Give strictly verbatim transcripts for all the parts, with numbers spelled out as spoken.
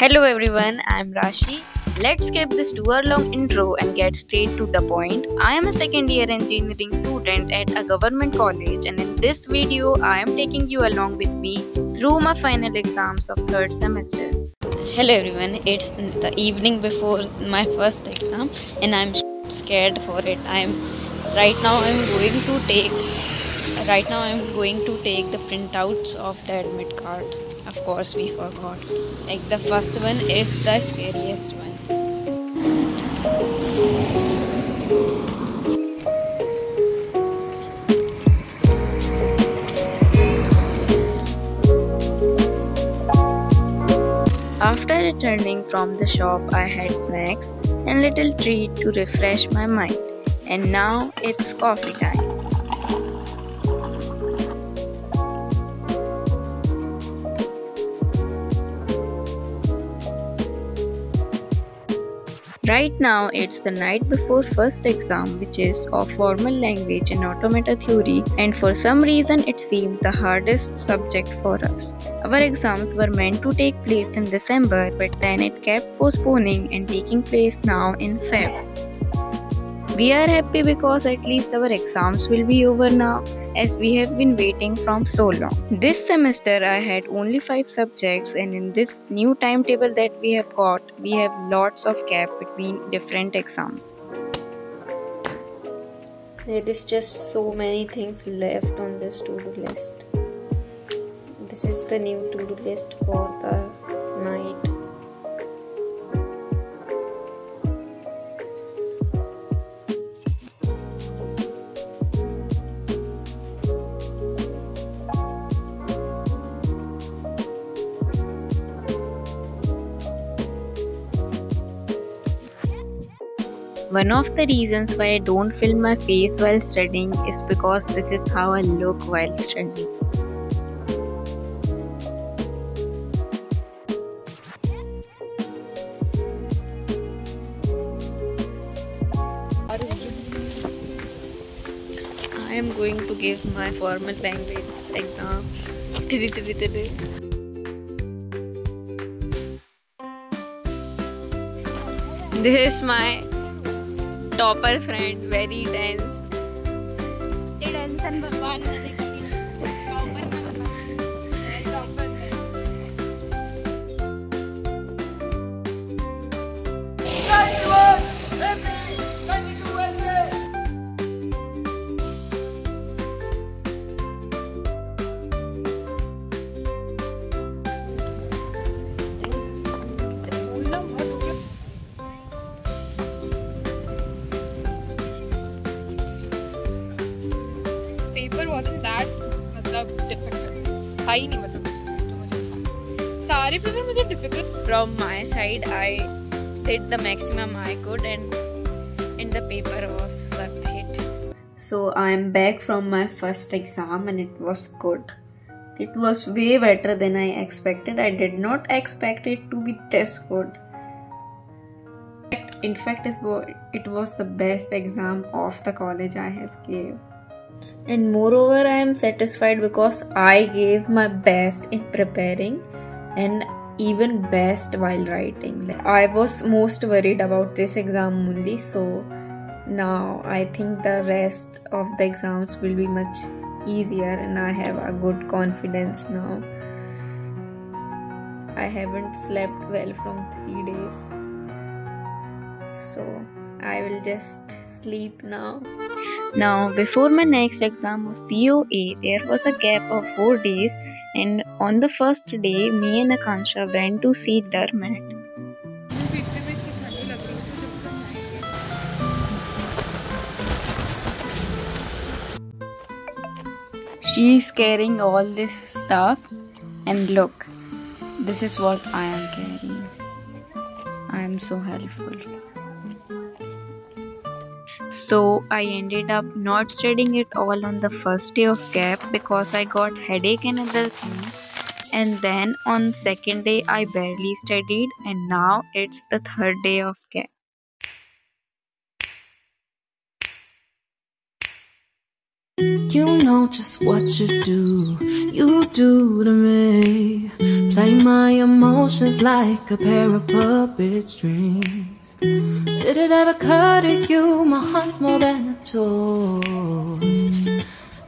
Hello everyone, I am Rashi. Let's skip this two-hour-long intro and get straight to the point. I am a second-year engineering student at a government college, and in this video, I am taking you along with me through my final exams of third semester. Hello everyone, it's the evening before my first exam, and I'm scared for it. I'm right now. I'm going to take. Right now, I'm going to take the printouts of the admit card. Of course, we forgot. Like the first one is the scariest one. After returning from the shop, I had snacks and little treat to refresh my mind. And now it's coffee time. Right now, it's the night before first exam, which is of formal language and automata theory, and for some reason it seemed the hardest subject for us. Our exams were meant to take place in December, but then it kept postponing and taking place now in February. We are happy because at least our exams will be over now, as we have been waiting from so long. This semester I had only five subjects, and in this new timetable that we have got, we have lots of gap between different exams. There is just so many things left on this to-do list. This is the new to-do list for the night. One of the reasons why I don't film my face while studying is because this is how I look while studying. I am going to give my formal language exam. This is my topper friend, very tense. Tension bhagwan topper topper. Wasn't that difficult? I Sorry, paper was difficult from my side. I did the maximum I could, and and the paper was worth it. So I am back from my first exam, and it was good. It was way better than I expected. I did not expect it to be this good. In fact, it was the best exam of the college I have gave. And moreover, I am satisfied because I gave my best in preparing and even best while writing. I was most worried about this exam only, so now I think the rest of the exams will be much easier, and I have a good confidence now. I haven't slept well from three days, so I will just sleep now. Now, before my next exam was C O A, there was a gap of four days, and on the first day, me and Akansha went to see Dermat. She is carrying all this stuff, and look, this is what I am carrying. I am so helpful. So I ended up not studying it all on the first day of gap because I got headache and other things, and then on second day I barely studied, and now it's the third day of gap. You know just what you do, you do to me. Play my emotions like a pair of puppet strings. Did it ever occur to you, my heart's more than a toy?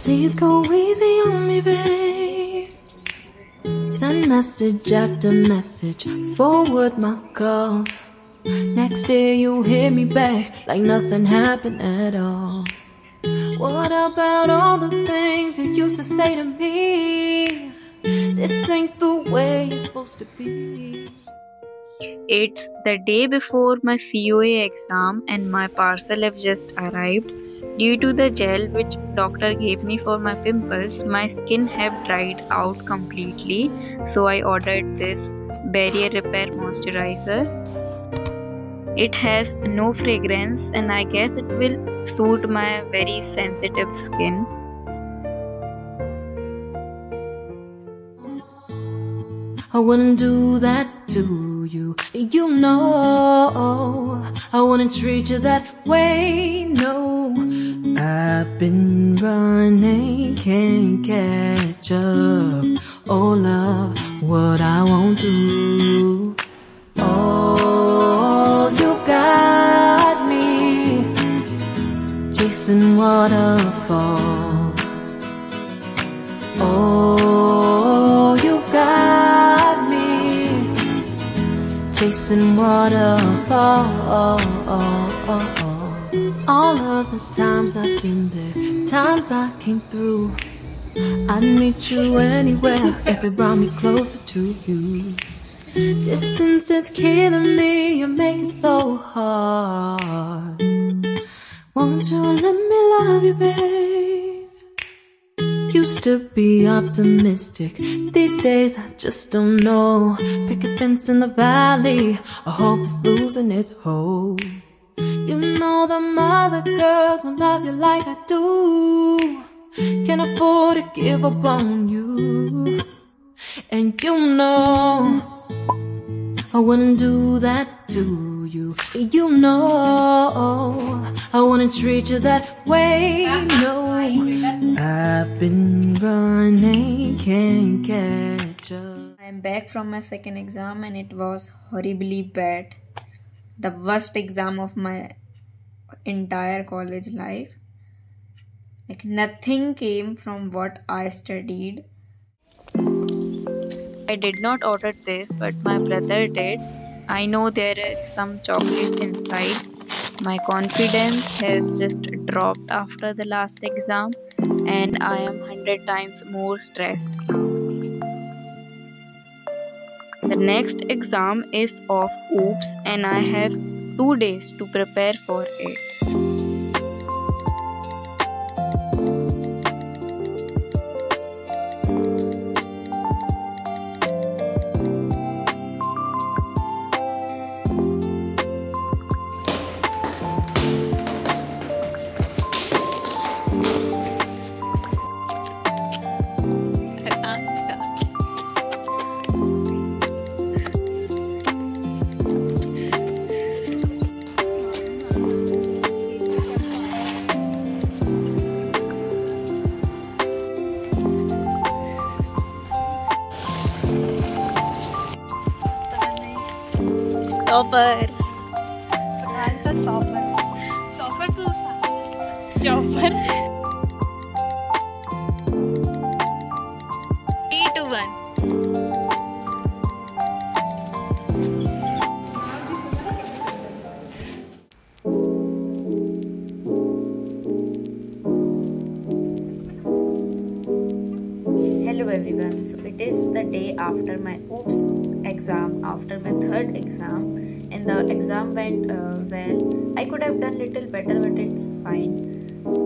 Please go easy on me, babe. Send message after message, forward my calls. Next day you hit me back like nothing happened at all. What about all the things you used to say to me? This ain't the way it's supposed to be. It's the day before my C O A exam and my parcel have just arrived. Due to the gel which doctor gave me for my pimples, my skin have dried out completely. So I ordered this barrier repair moisturizer. It has no fragrance and I guess it will suit my very sensitive skin. I wouldn't do that to you, you know. I wouldn't treat you that way, no. I've been running, can't catch up. Oh love, what I won't do. Oh, you got me chasing waterfall. Oh, you got me chasing waterfall. All of the times I've been there, times I came through. I'd meet you anywhere if it brought me closer to you. Distance is killing me, you make it so hard. Won't you let me love you, babe? Used to be optimistic, these days I just don't know. Pick a fence in the valley, I hope it's losing its hold. You know the other girls will love you like I do. Can't afford to give up on you. And you know I wouldn't do that to you, you know. I wouldn't treat you that way, no. I've been running, can't catch up. I'm back from my second exam and it was horribly bad. The worst exam of my entire college life. Like nothing came from what I studied. I did not order this, but my brother did. I know there is some chocolate inside. My confidence has just dropped after the last exam and I am one hundred times more stressed. The next exam is of O O Ps and I have two days to prepare for it. Chopper. So that's a chopper. Chopper to Chopper. Three to one. Hello everyone. So it is the day after my O O Ps exam, after my third exam, and the exam went uh, well. I could have done little better, but it's fine.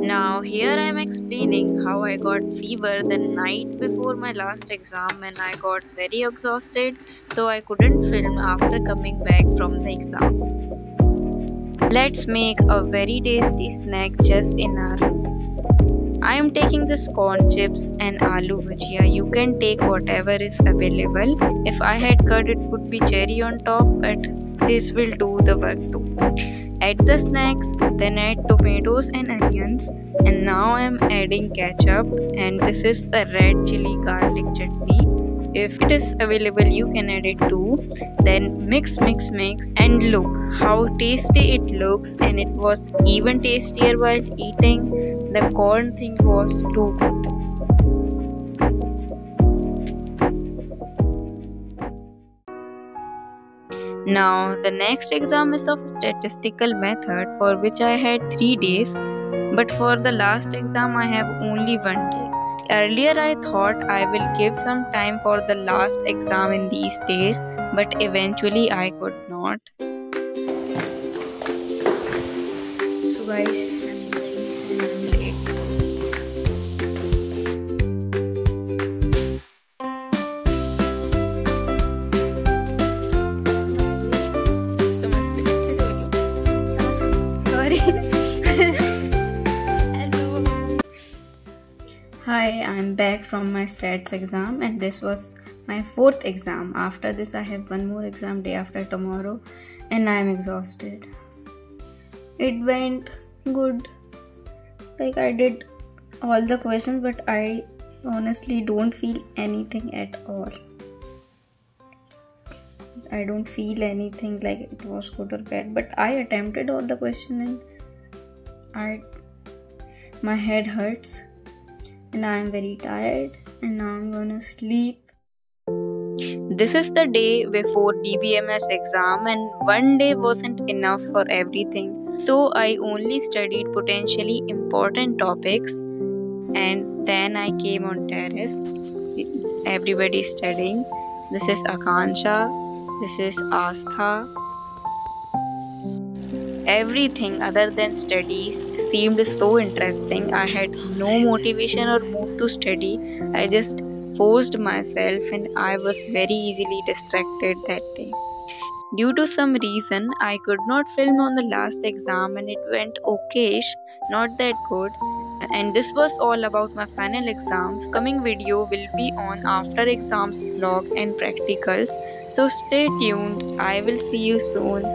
Now here I am explaining how I got fever the night before my last exam and I got very exhausted, so I couldn't film after coming back from the exam. Let's make a very tasty snack just in our room. I am taking this corn chips and aloo bhujia. You can take whatever is available. If I had curd, it would be cherry on top, but This will do the work too. Add the snacks, then add tomatoes and onions, and now I am adding ketchup, and this is the red chili garlic chutney. If it is available, you can add it too. Then mix, mix, mix, and look how tasty it looks, and it was even tastier while eating. The corn thing was too good. Now the next exam is of statistical method, for which I had three days, but for the last exam I have only one day. Earlier I thought I will give some time for the last exam in these days, but eventually I could not. So guys, I'm leaving and I'm late. Samajhte samajhte sorry. Hi, I'm back from my stats exam, and this was my fourth exam. After this I have one more exam day after tomorrow, and I am exhausted. It went good. Like, I did all the questions, but I honestly don't feel anything at all. I don't feel anything like it was good or bad, but I attempted all the question, and I my head hurts. And I am very tired, and now I'm gonna sleep. This is the day before D B M S exam, and one day wasn't enough for everything. So I only studied potentially important topics, and then I came on terrace. Everybody studying. This is Akansha. This is Aastha. Everything other than studies seemed so interesting. I had no motivation or mood to study. I just forced myself, and I was very easily distracted that day. Due to some reason, I could not film on the last exam, and it went okayish, not that good. And this was all about my final exams. Coming video will be on after exams vlog and practicals. So stay tuned. I will see you soon.